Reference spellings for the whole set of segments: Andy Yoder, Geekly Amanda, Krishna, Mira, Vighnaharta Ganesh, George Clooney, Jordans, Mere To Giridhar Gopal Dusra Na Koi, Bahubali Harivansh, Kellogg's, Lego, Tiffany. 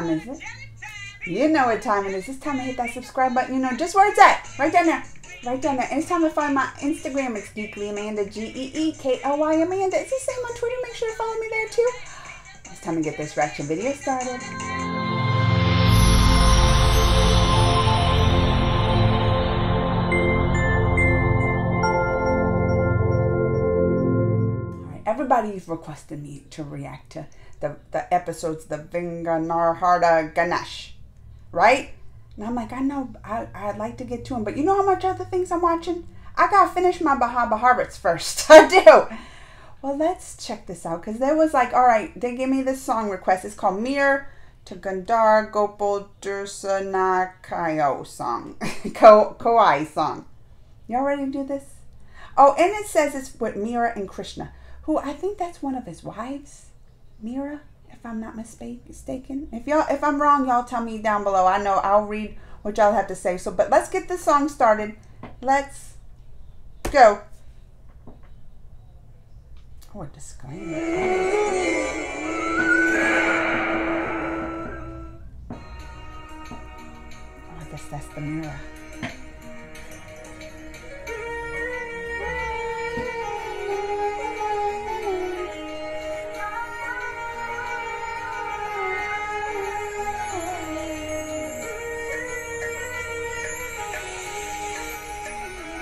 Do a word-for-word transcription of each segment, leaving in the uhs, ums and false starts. time is it? You know what time it is. It's time to hit that subscribe button. You know just where it's at. Right down there. Right down there. And it's time to find my Instagram. It's Geekly Amanda. G E E K L Y Amanda. It's the same on Twitter. Make sure to follow me there too. It's time to get this reaction video started. Everybody you've requested me to react to the, the episodes, the Vighnaharta Ganesh, right? And I'm like, I know, I, I'd like to get to them, but you know how much other things I'm watching? I got to finish my Bahubali Harivansh first. I do. Well, let's check this out, because there was like, all right, they gave me this song request. It's called Mere To Giridhar Gopal Dusra Na Koi song. Ko, Koi song. Y'all ready to do this? Oh, and it says it's with Mira and Krishna, who I think that's one of his wives, Mira, if I'm not mistaken. If y'all, if I'm wrong, y'all tell me down below. I know I'll read what y'all have to say. So, but let's get this song started. Let's go. Oh, a disclaimer. Oh, I guess that's the Mira.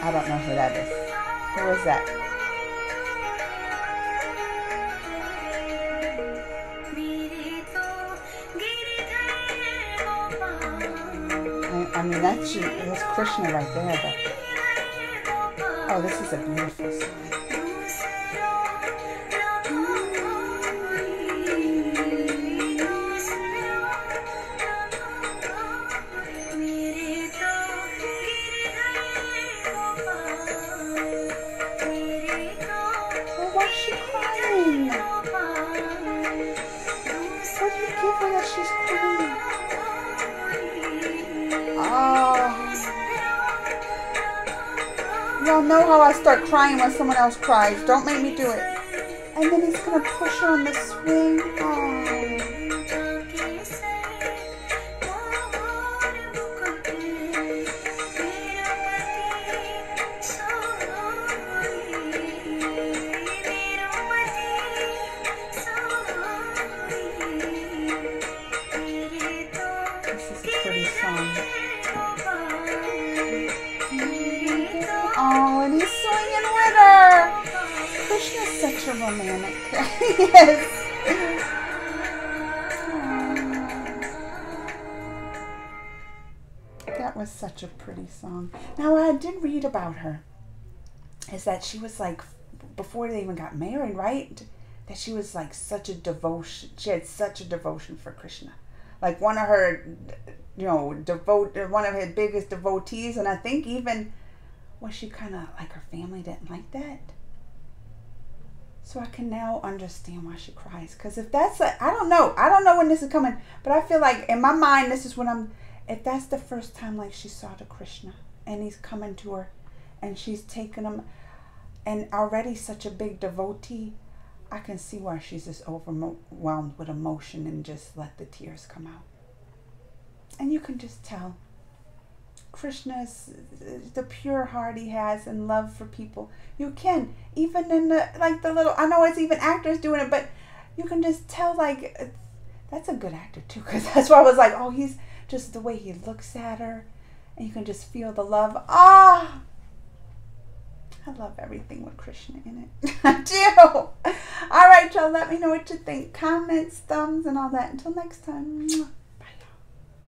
I don't know who that is. Who is that? I, I mean, that's, that's Krishna right there, but... Oh, this is a beautiful song. Y'all know how I start crying when someone else cries. Don't make me do it. And then he's gonna push her on the swing. Oh. This is a pretty song. Oh, and he's swinging with her. Krishna's such a romantic. Yes. Aww. That was such a pretty song. Now, what I did read about her is that she was like, before they even got married, right? That she was like such a devotion. She had such a devotion for Krishna. Like one of her, you know, devote, one of her biggest devotees, and I think even. Was she kind of like her family didn't like that? So I can now understand why she cries. Because if that's a, I don't know. I don't know when this is coming. But I feel like in my mind, this is when I'm, if that's the first time like she saw the Krishna and he's coming to her and she's taking him and already such a big devotee, I can see why she's just overwhelmed with emotion and just let the tears come out. And you can just tell. Krishna's the pure heart he has and love for people. You can even in the like the little, I know it's even actors doing it, but you can just tell like that's a good actor too, because that's why I was like, oh, he's just the way he looks at her and you can just feel the love. Ah, I love everything with Krishna in it. I do. All right, y'all, let me know what you think, comments, thumbs, and all that. Until next time.